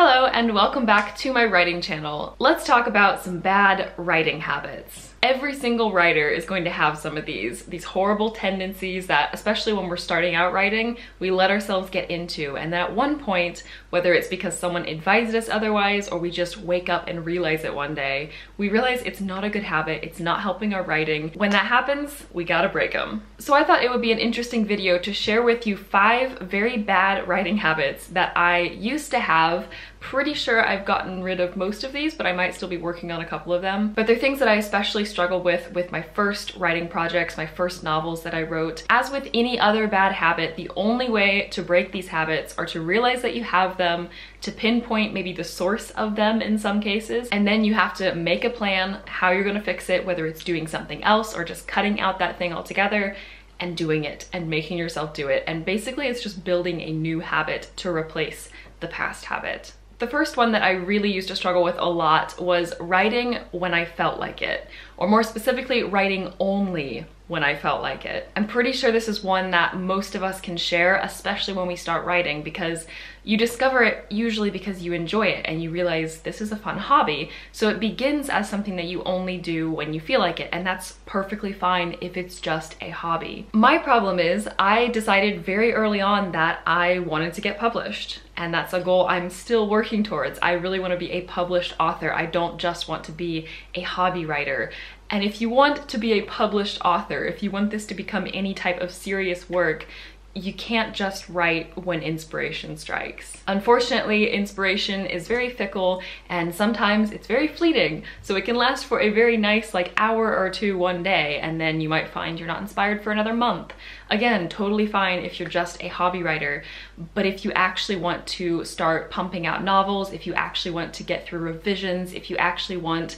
Hello and welcome back to my writing channel. Let's talk about some bad writing habits. Every single writer is going to have some of these horrible tendencies that, especially when we're starting out writing, we let ourselves get into. And at one point, whether it's because someone advised us otherwise or we just wake up and realize it one day, we realize it's not a good habit, it's not helping our writing. When that happens, we gotta break them. So I thought it would be an interesting video to share with you 5 very bad writing habits that I used to have. Pretty sure I've gotten rid of most of these, but I might still be working on a couple of them. But they're things that I especially struggle with my first writing projects, my first novels that I wrote. As with any other bad habit, the only way to break these habits are to realize that you have them, to pinpoint maybe the source of them in some cases, and then you have to make a plan how you're going to fix it, whether it's doing something else or just cutting out that thing altogether and doing it and making yourself do it. And basically it's just building a new habit to replace the past habit. The first one that I really used to struggle with a lot was writing when I felt like it, or more specifically, writing only when I felt like it. I'm pretty sure this is one that most of us can share, especially when we start writing, because you discover it usually because you enjoy it and you realize this is a fun hobby. So it begins as something that you only do when you feel like it, and that's perfectly fine if it's just a hobby. My problem is I decided very early on that I wanted to get published, and that's a goal I'm still working towards. I really want to be a published author. I don't just want to be a hobby writer. And if you want to be a published author, if you want this to become any type of serious work, you can't just write when inspiration strikes. Unfortunately, inspiration is very fickle and sometimes it's very fleeting. So it can last for a very nice hour or two one day, and then you might find you're not inspired for another month. Again, totally fine if you're just a hobby writer, but if you actually want to start pumping out novels, if you actually want to get through revisions, if you actually want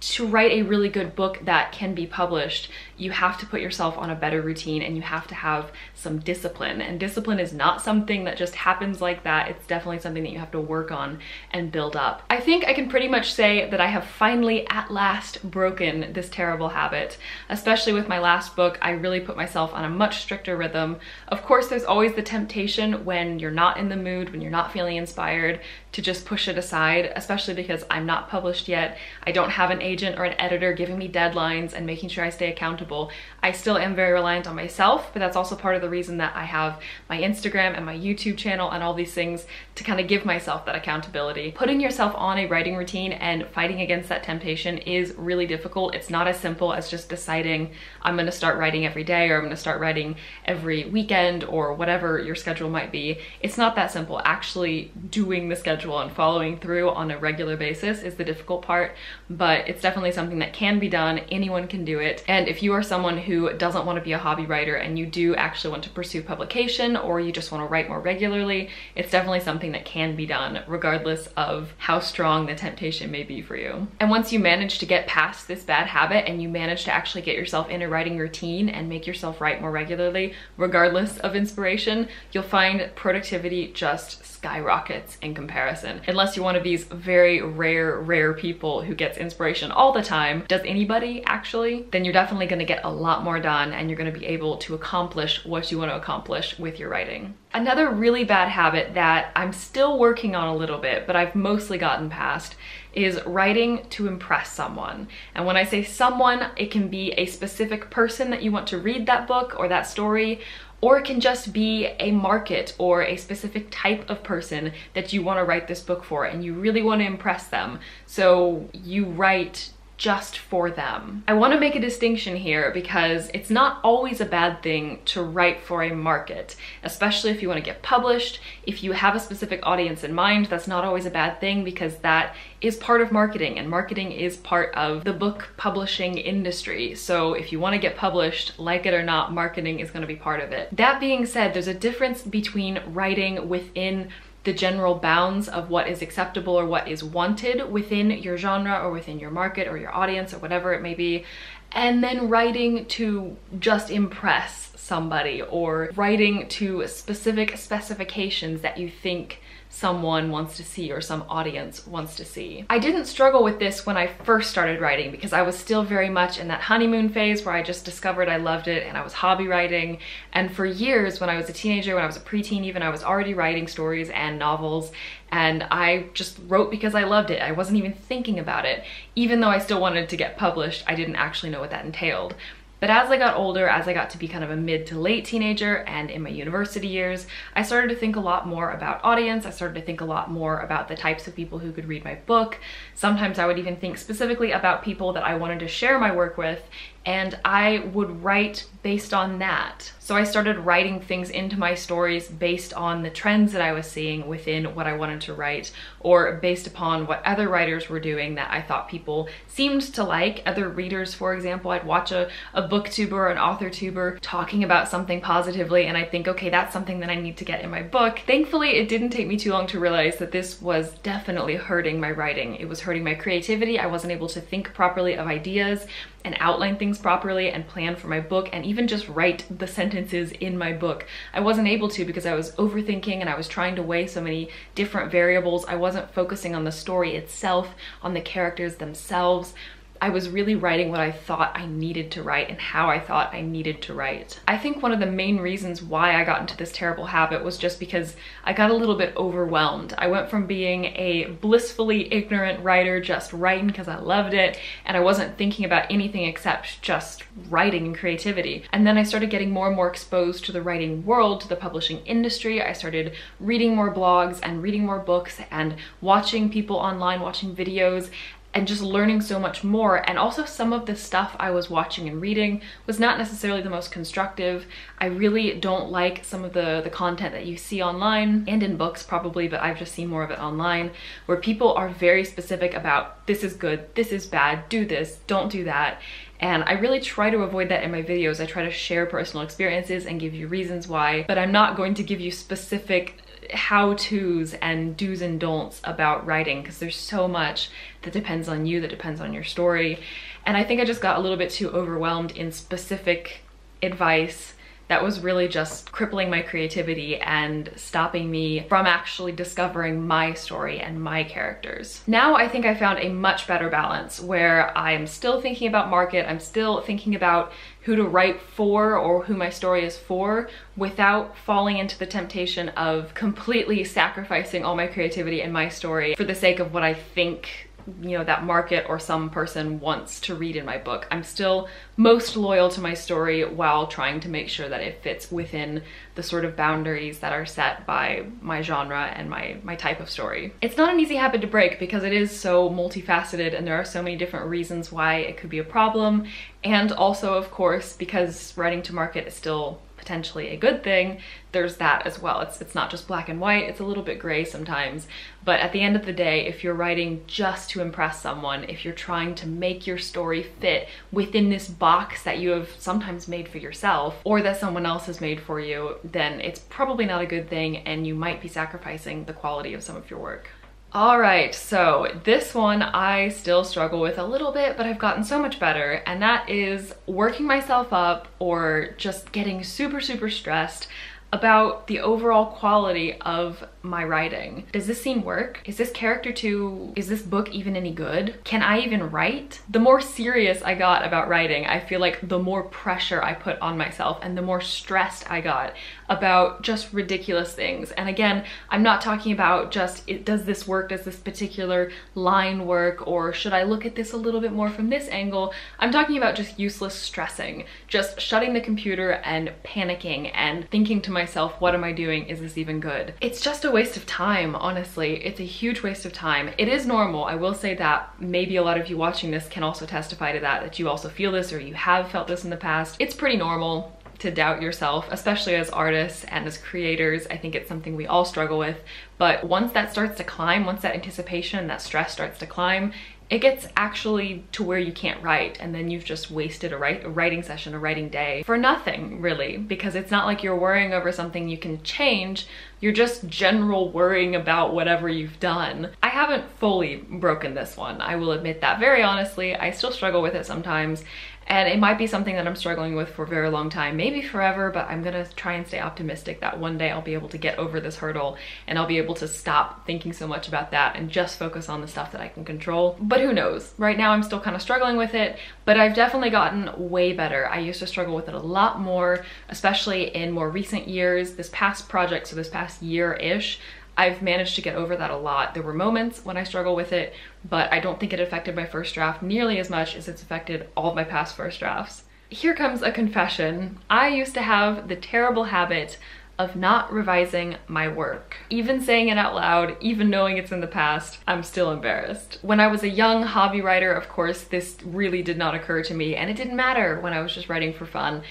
to write a really good book that can be published, you have to put yourself on a better routine and you have to have some discipline. And discipline is not something that just happens like that. It's definitely something that you have to work on and build up. I think I can pretty much say that I have finally, at last, broken this terrible habit. Especially with my last book, I really put myself on a much stricter rhythm. Of course, there's always the temptation when you're not in the mood, when you're not feeling inspired, to just push it aside, especially because I'm not published yet. I don't have an agent or an editor giving me deadlines and making sure I stay accountable. I still am very reliant on myself, but that's also part of the reason that I have my Instagram and my YouTube channel and all these things to kind of give myself that accountability. Putting yourself on a writing routine and fighting against that temptation is really difficult. It's not as simple as just deciding I'm going to start writing every day, or I'm going to start writing every weekend, or whatever your schedule might be. It's not that simple. Actually doing the schedule and following through on a regular basis is the difficult part, but it's definitely something that can be done. Anyone can do it. And if you are someone who doesn't want to be a hobby writer and you do actually want to pursue publication, or you just want to write more regularly, it's definitely something that can be done regardless of how strong the temptation may be for you. And once you manage to get past this bad habit and you manage to actually get yourself in a writing routine and make yourself write more regularly, regardless of inspiration, you'll find productivity just skyrockets in comparison. Unless you're one of these very rare people who gets inspiration all the time, does anybody actually? Then you're definitely going to get a lot more done and you're going to be able to accomplish what you want to accomplish with your writing. Another really bad habit that I'm still working on a little bit, but I've mostly gotten past, is writing to impress someone. And when I say someone, it can be a specific person that you want to read that book or that story, or it can just be a market or a specific type of person that you want to write this book for, and you really want to impress them. So you write just for them. I want to make a distinction here because it's not always a bad thing to write for a market, especially if you want to get published. If you have a specific audience in mind, that's not always a bad thing because that is part of marketing, and marketing is part of the book publishing industry. So if you want to get published, like it or not, marketing is going to be part of it. That being said, there's a difference between writing within the general bounds of what is acceptable or what is wanted within your genre or within your market or your audience or whatever it may be, and then writing to just impress somebody or writing to specific specifications that you think someone wants to see or some audience wants to see. I didn't struggle with this when I first started writing because I was still very much in that honeymoon phase where I just discovered I loved it and I was hobby writing. And for years when I was a teenager, when I was a preteen even, I was already writing stories and novels, and I just wrote because I loved it. I wasn't even thinking about it. Even though I still wanted to get published, I didn't actually know what that entailed. But as I got older, as I got to be kind of a mid to late teenager and in my university years, I started to think a lot more about audience. I started to think a lot more about the types of people who could read my book. Sometimes I would even think specifically about people that I wanted to share my work with, and I would write based on that. So I started writing things into my stories based on the trends that I was seeing within what I wanted to write, or based upon what other writers were doing that I thought people seemed to like. Other readers, for example, I'd watch a booktuber or an authortuber talking about something positively, and I think, okay, that's something that I need to get in my book. Thankfully, it didn't take me too long to realize that this was definitely hurting my writing. It was hurting my creativity. I wasn't able to think properly of ideas and outline things properly and plan for my book and even just write the sentences in my book. I wasn't able to because I was overthinking and I was trying to weigh so many different variables. I wasn't focusing on the story itself, on the characters themselves. I was really writing what I thought I needed to write and how I thought I needed to write. I think one of the main reasons why I got into this terrible habit was just because I got a little bit overwhelmed. I went from being a blissfully ignorant writer, just writing because I loved it, and I wasn't thinking about anything except just writing and creativity. And then I started getting more and more exposed to the writing world, to the publishing industry. I started reading more blogs and reading more books and watching people online, watching videos, and just learning so much more. And also some of the stuff I was watching and reading was not necessarily the most constructive. I really don't like some of the content that you see online and in books probably, but I've just seen more of it online, where people are very specific about this is good, this is bad, do this, don't do that. And I really try to avoid that in my videos. I try to share personal experiences and give you reasons why, but I'm not going to give you specific how-tos and do's and don'ts about writing because there's so much that depends on you, that depends on your story. And I think I just got a little bit too overwhelmed in specific advice that was really just crippling my creativity and stopping me from actually discovering my story and my characters. Now I think I found a much better balance where I'm still thinking about market, I'm still thinking about who to write for or who my story is for, without falling into the temptation of completely sacrificing all my creativity and my story for the sake of what I think, you know, that market or some person wants to read in my book. I'm still most loyal to my story while trying to make sure that it fits within the sort of boundaries that are set by my genre and my type of story. It's not an easy habit to break because it is so multifaceted and there are so many different reasons why it could be a problem, and also of course because writing to market is still potentially a good thing, there's that as well. It's not just black and white, it's a little bit gray sometimes, but at the end of the day, if you're writing just to impress someone, if you're trying to make your story fit within this box that you have sometimes made for yourself or that someone else has made for you, then it's probably not a good thing and you might be sacrificing the quality of some of your work. All right, so this one I still struggle with a little bit, but I've gotten so much better, and that is working myself up or just getting super, super stressed about the overall quality of my writing. Does this scene work? Is this character too? Is this book even any good? Can I even write? The more serious I got about writing, I feel like the more pressure I put on myself and the more stressed I got about just ridiculous things. And again, I'm not talking about just, does this work? Does this particular line work? Or should I look at this a little bit more from this angle? I'm talking about just useless stressing, just shutting the computer and panicking and thinking to myself, what am I doing? Is this even good? It's just a waste of time, honestly. It's a huge waste of time. It is normal, I will say that. Maybe a lot of you watching this can also testify to that, that you also feel this or you have felt this in the past. It's pretty normal to doubt yourself, especially as artists and as creators. I think it's something we all struggle with, but once that starts to climb, once that anticipation and that stress starts to climb, it gets actually to where you can't write, and then you've just wasted a writing session, a writing day for nothing, really, because it's not like you're worrying over something you can change. You're just general worrying about whatever you've done. I haven't fully broken this one, I will admit that very honestly. I still struggle with it sometimes, And it might be something that I'm struggling with for a very long time, maybe forever, but I'm gonna try and stay optimistic that one day I'll be able to get over this hurdle and I'll be able to stop thinking so much about that and just focus on the stuff that I can control. But who knows? Right now I'm still kind of struggling with it, but I've definitely gotten way better. I used to struggle with it a lot more, especially in more recent years. This past project, so this past year-ish, I've managed to get over that a lot. There were moments when I struggled with it, but I don't think it affected my first draft nearly as much as it's affected all of my past first drafts. Here comes a confession. I used to have the terrible habit of not revising my work. Even saying it out loud, even knowing it's in the past, I'm still embarrassed. When I was a young hobby writer, of course, this really did not occur to me, and it didn't matter when I was just writing for fun.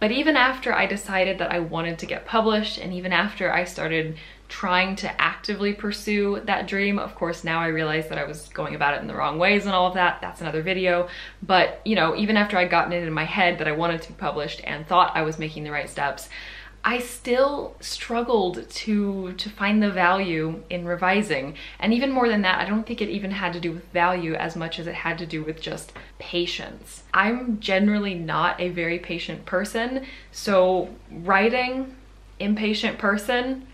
But even after I decided that I wanted to get published, and even after I started trying to actively pursue that dream, of course now I realize that I was going about it in the wrong ways and all of that, that's another video, but you know, even after I'd gotten it in my head that I wanted to be published and thought I was making the right steps, I still struggled to find the value in revising. And even more than that, I don't think it even had to do with value as much as it had to do with just patience. I'm generally not a very patient person, so writing impatient person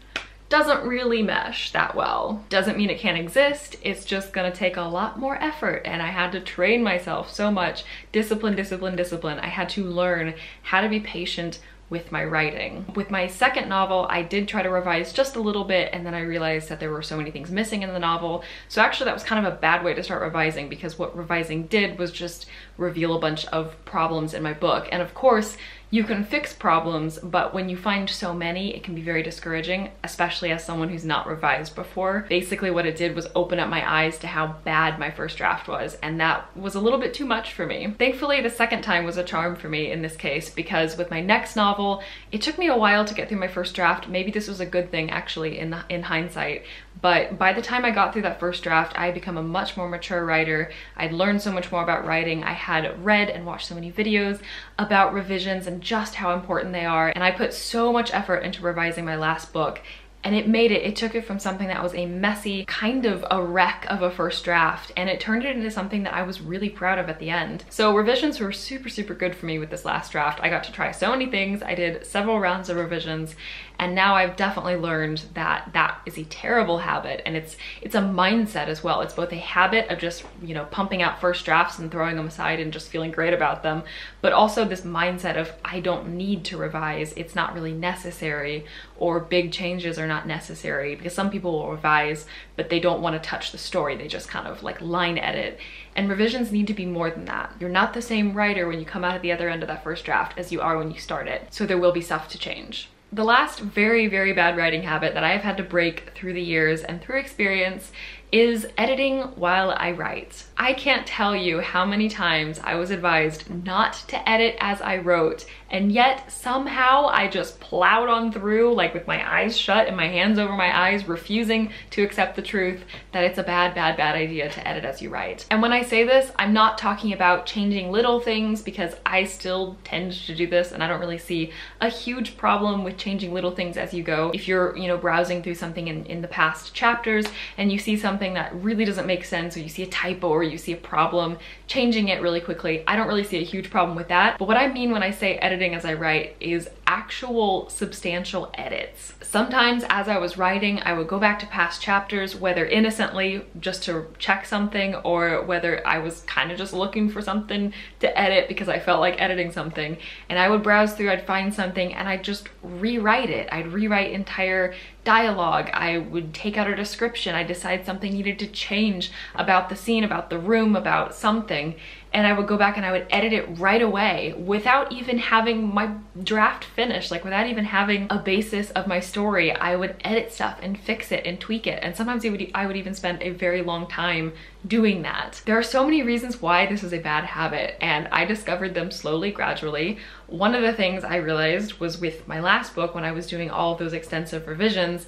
doesn't really mesh that well. Doesn't mean it can't exist, it's just gonna take a lot more effort, and I had to train myself so much. Discipline, discipline, discipline. I had to learn how to be patient with my writing. With my second novel, I did try to revise just a little bit, and then I realized that there were so many things missing in the novel. So actually that was kind of a bad way to start revising, because what revising did was just reveal a bunch of problems in my book. And of course, you can fix problems, but when you find so many, it can be very discouraging, especially as someone who's not revised before. Basically what it did was open up my eyes to how bad my first draft was, and that was a little bit too much for me. Thankfully, the second time was a charm for me in this case, because with my next novel, it took me a while to get through my first draft. Maybe this was a good thing actually in hindsight, but by the time I got through that first draft, I had become a much more mature writer. I'd learned so much more about writing. I had read and watched so many videos about revisions and just how important they are, and I put so much effort into revising my last book, and it made it. It took it from something that was a messy, kind of a wreck of a first draft, and it turned it into something that I was really proud of at the end. So revisions were super, super good for me with this last draft. I got to try so many things. I did several rounds of revisions, and now I've definitely learned that that is a terrible habit, and it's a mindset as well. It's both a habit of just, you know, pumping out first drafts and throwing them aside and just feeling great about them, but also this mindset of I don't need to revise, it's not really necessary, or big changes are not necessary, because some people will revise but they don't want to touch the story, they just kind of like line edit. And revisions need to be more than that. You're not the same writer when you come out at the other end of that first draft as you are when you start it, so there will be stuff to change. The last very, very bad writing habit that I have had to break through the years and through experience is editing while I write. I can't tell you how many times I was advised not to edit as I wrote, and yet somehow I just plowed on through, like with my eyes shut and my hands over my eyes, refusing to accept the truth that it's a bad, bad, bad idea to edit as you write. And when I say this, I'm not talking about changing little things, because I still tend to do this and I don't really see a huge problem with changing little things as you go. If you're, you know, browsing through something in the past chapters and you see something that really doesn't make sense, or you see a typo or you see a problem, changing it really quickly, I don't really see a huge problem with that. But what I mean when I say editing as I write is actual substantial edits. Sometimes as I was writing, I would go back to past chapters, whether innocently just to check something, or whether I was kind of just looking for something to edit because I felt like editing something, and I would browse through, I'd find something, and I'd just rewrite it. I'd rewrite entire dialogue, I would take out a description, I decide something needed to change about the scene, about the room, about something, and I would go back and I would edit it right away without even having my draft finished, like without even having a basis of my story. I would edit stuff and fix it and tweak it, and sometimes I would even spend a very long time doing that. There are so many reasons why this is a bad habit, and I discovered them slowly, gradually. One of the things I realized was with my last book, when I was doing all of those extensive revisions,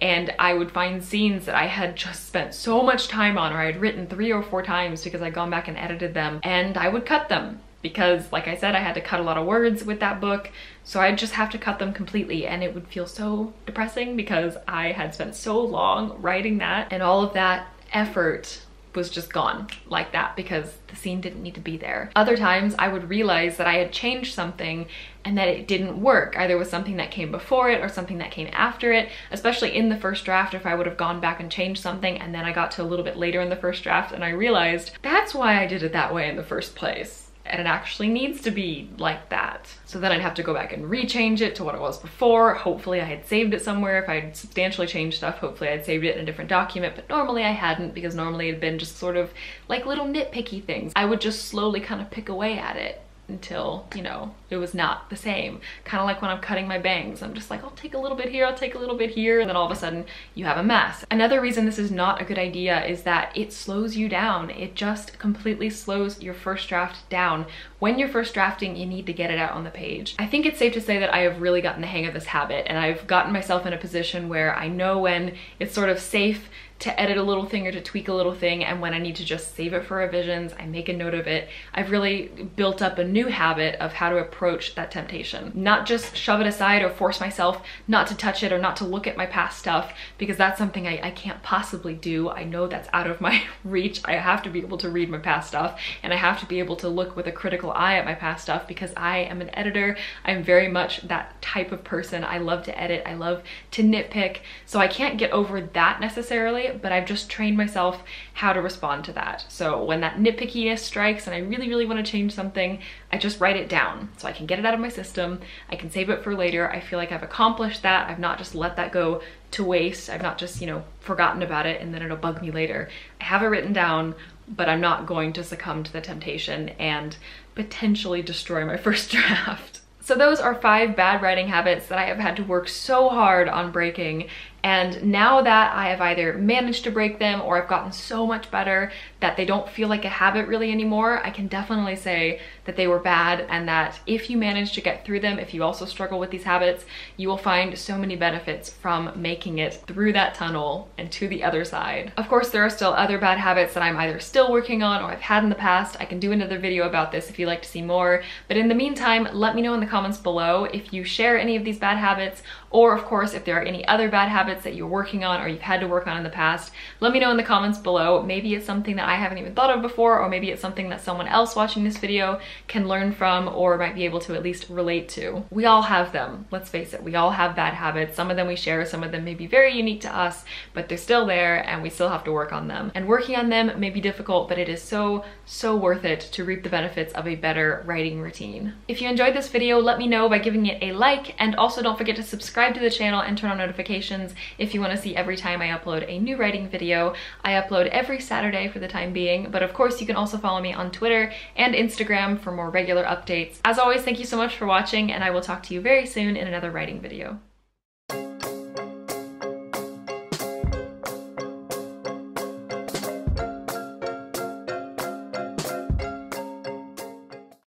and I would find scenes that I had just spent so much time on, or I had written 3 or 4 times because I'd gone back and edited them, and I would cut them. Because like I said, I had to cut a lot of words with that book, so I'd just have to cut them completely, and it would feel so depressing because I had spent so long writing that, and all of that effort was just gone like that because the scene didn't need to be there. Other times I would realize that I had changed something and that it didn't work. Either was something that came before it or something that came after it, especially in the first draft if I would have gone back and changed something and then I got to a little bit later in the first draft and I realized that's why I did it that way in the first place. And it actually needs to be like that. So then I'd have to go back and rechange it to what it was before. Hopefully I had saved it somewhere. If I had substantially changed stuff, hopefully I'd saved it in a different document, but normally I hadn't, because normally it had been just sort of like little nitpicky things. I would just slowly kind of pick away at it until, you know, it was not the same. Kind of like when I'm cutting my bangs, I'm just like, I'll take a little bit here, I'll take a little bit here, and then all of a sudden you have a mess. Another reason this is not a good idea is that it slows you down. It just completely slows your first draft down. When you're first drafting, you need to get it out on the page. I think it's safe to say that I have really gotten the hang of this habit, and I've gotten myself in a position where I know when it's sort of safe to edit a little thing or to tweak a little thing, and when I need to just save it for revisions, I make a note of it. I've really built up a new habit of how to approach that temptation. Not just shove it aside or force myself not to touch it or not to look at my past stuff, because that's something I can't possibly do. I know that's out of my reach. I have to be able to read my past stuff, and I have to be able to look with a critical eye at my past stuff, because I am an editor. I'm very much that type of person. I love to edit, I love to nitpick, so I can't get over that necessarily, but I've just trained myself how to respond to that. So when that nitpickiness strikes and I really, really want to change something, I just write it down so I can get it out of my system. I can save it for later. I feel like I've accomplished that. I've not just let that go to waste. I've not just, you know, forgotten about it and then it'll bug me later. I have it written down, but I'm not going to succumb to the temptation and potentially destroy my first draft. So those are 5 bad writing habits that I have had to work so hard on breaking. And now that I have either managed to break them or I've gotten so much better that they don't feel like a habit really anymore, I can definitely say that they were bad, and that if you manage to get through them, if you also struggle with these habits, you will find so many benefits from making it through that tunnel and to the other side. Of course, there are still other bad habits that I'm either still working on or I've had in the past. I can do another video about this if you'd like to see more. But in the meantime, let me know in the comments below if you share any of these bad habits, or of course, if there are any other bad habits that you're working on or you've had to work on in the past. Let me know in the comments below. Maybe it's something that I haven't even thought of before, or maybe it's something that someone else watching this video can learn from or might be able to at least relate to. We all have them, let's face it. We all have bad habits. Some of them we share, some of them may be very unique to us, but they're still there and we still have to work on them. And working on them may be difficult, but it is so, so worth it to reap the benefits of a better writing routine. If you enjoyed this video, let me know by giving it a like, and also don't forget to subscribe to the channel and turn on notifications if you want to see every time I upload a new writing video. I upload every Saturday for the time being, but of course you can also follow me on Twitter and Instagram for more regular updates. As always, thank you so much for watching, and I will talk to you very soon in another writing video.